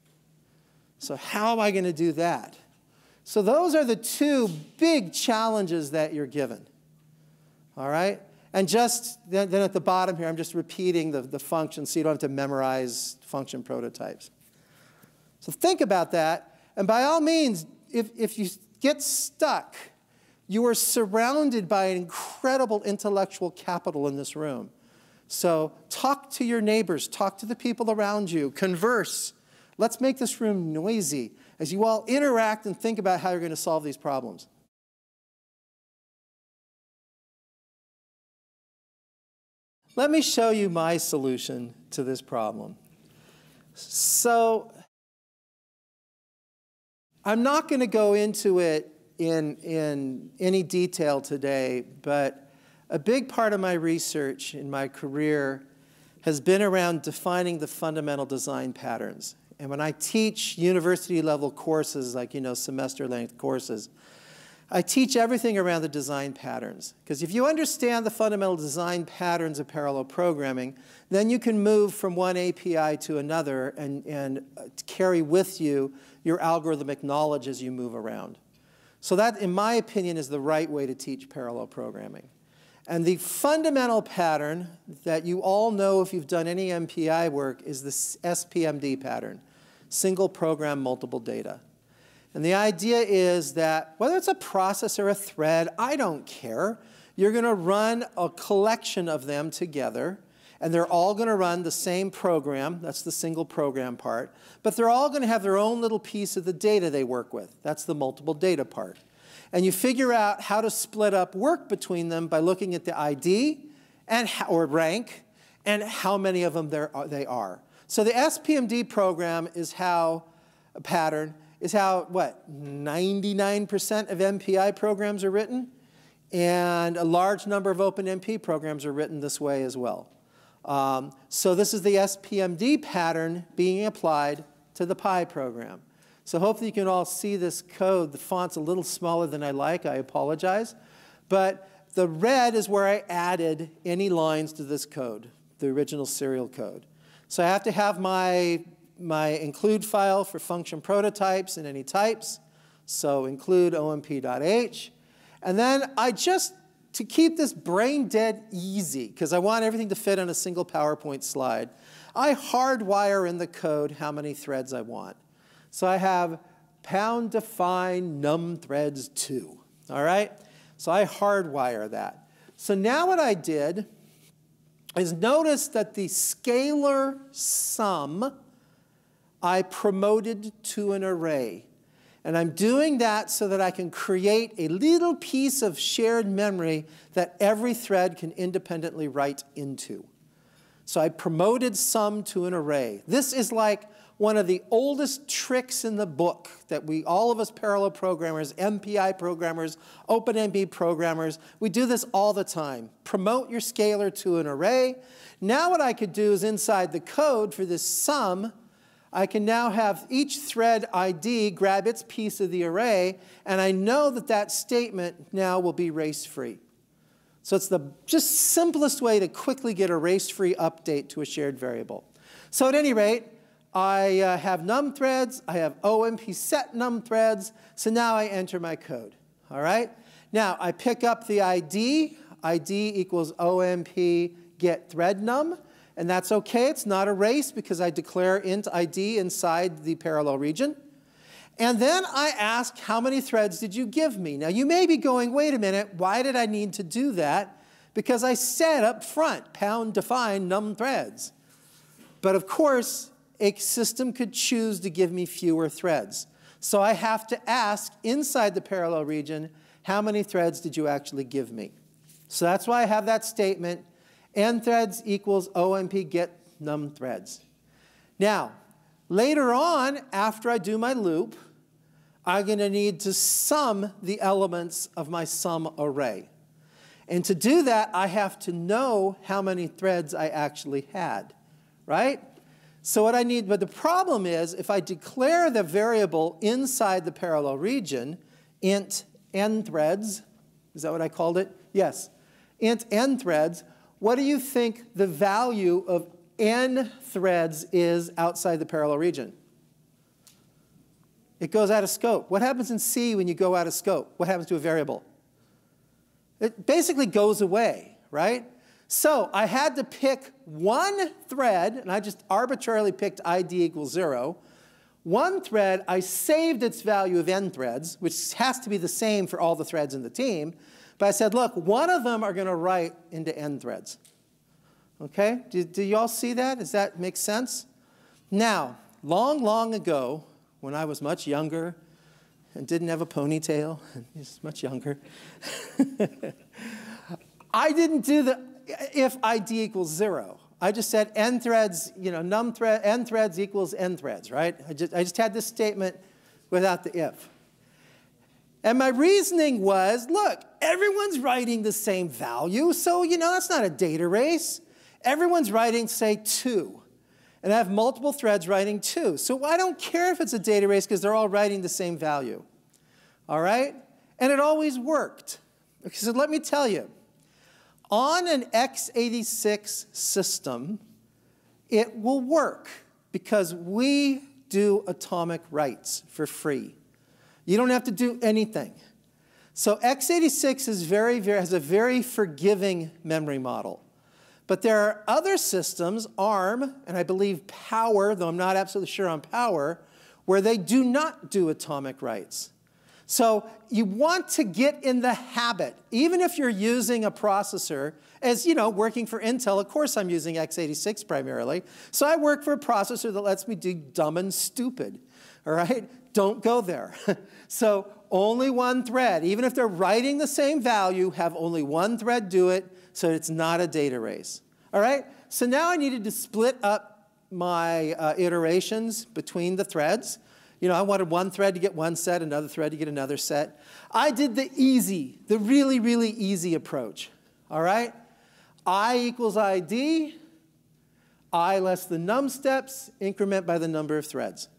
So how am I going to do that? So those are the two big challenges that you're given. All right? And just then at the bottom here, I'm just repeating the, the function so you don't have to memorize function prototypes. So think about that. And by all means, if, if you get stuck, you are surrounded by an incredible intellectual capital in this room. So talk to your neighbors. Talk to the people around you. Converse. Let's make this room noisy as you all interact and think about how you're going to solve these problems. Let me show you my solution to this problem. So I'm not going to go into it in, in any detail today, but a big part of my research in my career has been around defining the fundamental design patterns. And when I teach university-level courses, like you know, semester-length courses, I teach everything around the design patterns. Because if you understand the fundamental design patterns of parallel programming, then you can move from one A P I to another and, and carry with you your algorithmic knowledge as you move around. So that, in my opinion, is the right way to teach parallel programming. And the fundamental pattern that you all know if you've done any M P I work is the S P M D pattern, single program, multiple data. And the idea is that whether it's a process or a thread, I don't care. You're going to run a collection of them together, and they're all going to run the same program. That's the single program part. But they're all going to have their own little piece of the data they work with. That's the multiple data part. And you figure out how to split up work between them by looking at the I D and, or rank and how many of them there are, they are. So the S P M D program is how a pattern is how, what, ninety-nine percent of M P I programs are written, and a large number of OpenMP programs are written this way as well. Um, so this is the S P M D pattern being applied to the Pi program. So hopefully you can all see this code. The font's a little smaller than I like. I apologize. But the red is where I added any lines to this code, the original serial code. So I have to have my my include file for function prototypes and any types, so include omp.h. And then I just, to keep this brain dead easy, because I want everything to fit on a single PowerPoint slide, I hardwire in the code how many threads I want. So I have pound define num threads two, all right? So I hardwire that. So now what I did is notice that the scalar sum I promoted to an array. And I'm doing that so that I can create a little piece of shared memory that every thread can independently write into. So I promoted sum to an array. This is like one of the oldest tricks in the book that we, all of us parallel programmers, M P I programmers, OpenMP programmers, we do this all the time. Promote your scalar to an array. Now what I could do is inside the code for this sum, I can now have each thread I D grab its piece of the array, and I know that that statement now will be race-free. So it's the just simplest way to quickly get a race-free update to a shared variable. So at any rate, I uh, have num threads. I have omp set num threads. So now I enter my code. All right? Now I pick up the I D. I D equals omp get thread num. And that's OK. It's not a race because I declare int I D inside the parallel region. And then I ask, how many threads did you give me? Now, you may be going, wait a minute, why did I need to do that? Because I said up front, pound define num threads. But of course, a system could choose to give me fewer threads. So I have to ask inside the parallel region, how many threads did you actually give me? So that's why I have that statement, n threads equals O M P get num threads. Now, later on, after I do my loop, I'm going to need to sum the elements of my sum array. And to do that, I have to know how many threads I actually had, right? So what I need, but the problem is, if I declare the variable inside the parallel region, int n threads, is that what I called it? Yes, int n threads, what do you think the value of n threads is outside the parallel region? It goes out of scope. What happens in C when you go out of scope? What happens to a variable? It basically goes away, right? So I had to pick one thread, and I just arbitrarily picked I D equals zero. One thread, I saved its value of n threads, which has to be the same for all the threads in the team. But I said, look, one of them are going to write into n threads. Okay? Do, do you all see that? Does that make sense? Now, long, long ago, when I was much younger and didn't have a ponytail, and was much younger, I didn't do the if I D equals zero. I just said n threads, you know, num thread, n threads equals n threads, right? I just, I just had this statement without the if. And my reasoning was, look, everyone's writing the same value, so, you know, that's not a data race. Everyone's writing, say, two. And I have multiple threads writing two. So I don't care if it's a data race because they're all writing the same value, all right? And it always worked. Okay, so let me tell you. On an x eighty-six system, it will work because we do atomic writes for free. You don't have to do anything. So x eighty-six is very, very, has a very forgiving memory model. But there are other systems, ARM, and I believe Power, though I'm not absolutely sure on Power, where they do not do atomic writes. So you want to get in the habit, even if you're using a processor, as you know, working for Intel, of course I'm using x eighty-six primarily. So I work for a processor that lets me do dumb and stupid, all right? Don't go there. So only one thread, even if they're writing the same value, have only one thread do it, so it's not a data race, all right? So now I needed to split up my uh, iterations between the threads. You know, I wanted one thread to get one set, another thread to get another set. I did the easy, the really, really easy approach, all right? I equals I D, I less the num steps, increment by the number of threads,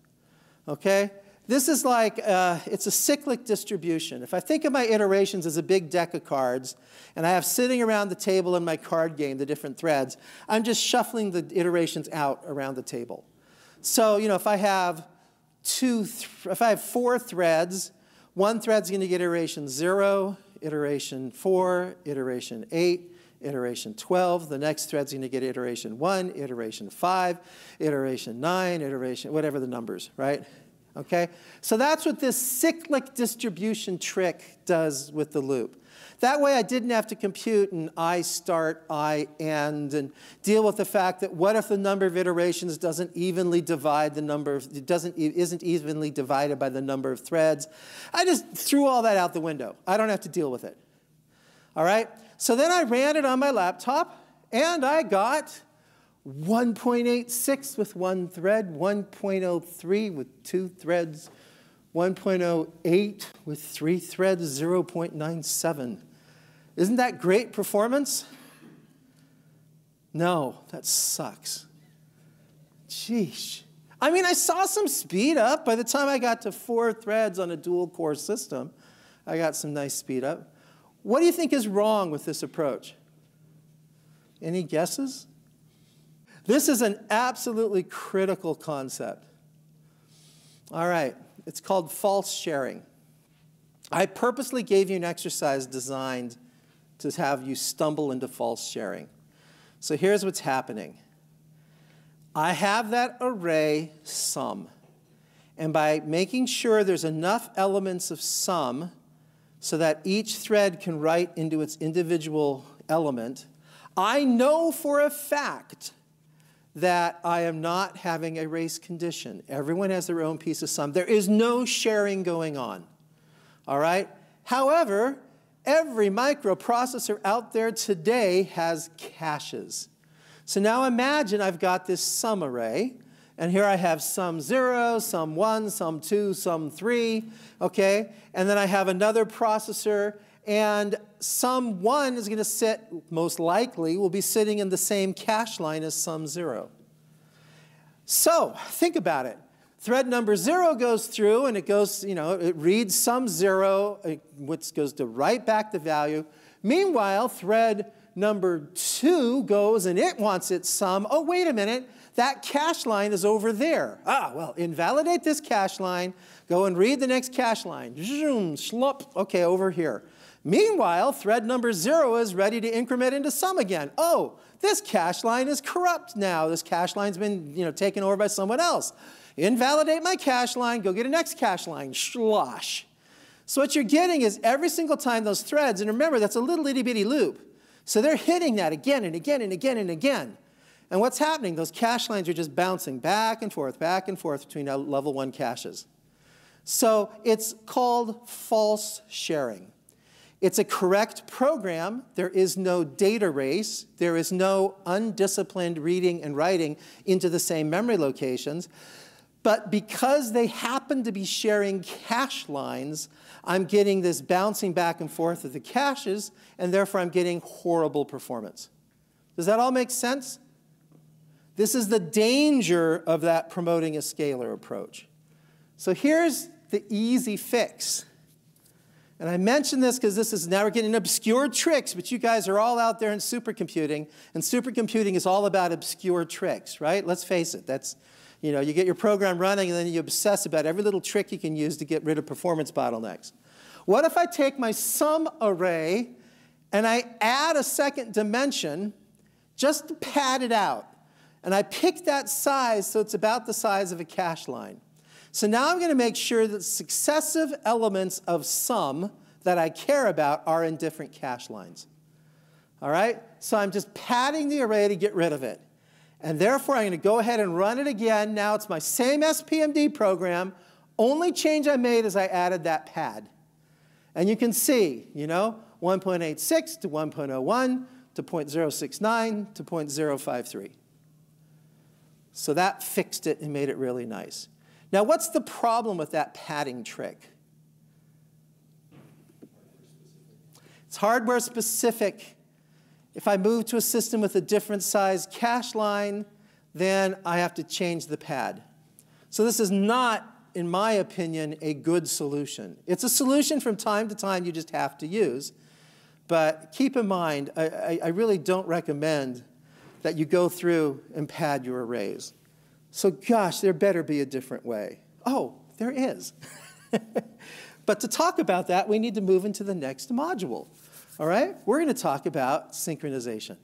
okay? This is like, uh, it's a cyclic distribution. If I think of my iterations as a big deck of cards, and I have sitting around the table in my card game, the different threads, I'm just shuffling the iterations out around the table. So, you know, if I have Two if I have four threads, one thread's going to get iteration zero, iteration four, iteration eight, iteration twelve. The next thread's going to get iteration one, iteration five, iteration nine, iteration whatever the numbers, right? Okay? So that's what this cyclic distribution trick does with the loop. That way I didn't have to compute an I start, I end, and deal with the fact that what if the number of iterations doesn't evenly divide the number of, it doesn't, isn't evenly divided by the number of threads. I just threw all that out the window. I don't have to deal with it. All right? So then I ran it on my laptop, and I got one point eight six with one thread, one point oh three with two threads, one point oh eight with three threads, zero point nine seven. Isn't that great performance? No, that sucks. Jeez. I mean, I saw some speed up. By the time I got to four threads on a dual core system, I got some nice speed up. What do you think is wrong with this approach? Any guesses? This is an absolutely critical concept. All right. It's called false sharing. I purposely gave you an exercise designed to have you stumble into false sharing. So here's what's happening. I have that array sum. And by making sure there's enough elements of sum so that each thread can write into its individual element, I know for a fact that I am not having a race condition. Everyone has their own piece of sum. There is no sharing going on, all right? However, Every microprocessor out there today has caches. So now imagine I've got this sum array, and here I have some zero, some one, some two, some three, okay? And then I have another processor, and some one is going to sit, most likely, will be sitting in the same cache line as some zero. So think about it. Thread number zero goes through, and it goes, you know, it reads some zero, which goes to write back the value. Meanwhile, thread number two goes, and it wants its sum. Oh, wait a minute. That cache line is over there. Ah, well, invalidate this cache line. Go and read the next cache line. Zoom, schlup. OK, over here. Meanwhile, thread number zero is ready to increment into sum again. Oh, this cache line is corrupt now. This cache line's been, you know, taken over by someone else. Invalidate my cache line. Go get a next cache line. Slosh. So what you're getting is every single time those threads, and remember, that's a little itty bitty loop. So they're hitting that again and again and again and again. And what's happening? Those cache lines are just bouncing back and forth, back and forth between level one caches. So it's called false sharing. It's a correct program. There is no data race. There is no undisciplined reading and writing into the same memory locations. But because they happen to be sharing cache lines, I'm getting this bouncing back and forth of the caches, and therefore I'm getting horrible performance. Does that all make sense? This is the danger of that promoting a scalar approach. So here's the easy fix. And I mention this because this is now we're getting obscure tricks, but you guys are all out there in supercomputing, and supercomputing is all about obscure tricks, right? Let's face it, that's You know, you get your program running, and then you obsess about every little trick you can use to get rid of performance bottlenecks. What if I take my sum array, and I add a second dimension just to pad it out? And I pick that size so it's about the size of a cache line. So now I'm going to make sure that successive elements of sum that I care about are in different cache lines. All right? So I'm just padding the array to get rid of it. And therefore, I'm going to go ahead and run it again. Now it's my same S P M D program. Only change I made is I added that pad. And you can see, you know, one point eight six to one point oh one to zero point zero six nine to zero point zero five three. So that fixed it and made it really nice. Now, what's the problem with that padding trick? It's hardware specific. If I move to a system with a different size cache line, then I have to change the pad. So this is not, in my opinion, a good solution. It's a solution from time to time you just have to use. But keep in mind, I, I really don't recommend that you go through and pad your arrays. So gosh, there better be a different way. Oh, there is. But to talk about that, we need to move into the next module. All right, we're going to talk about synchronization.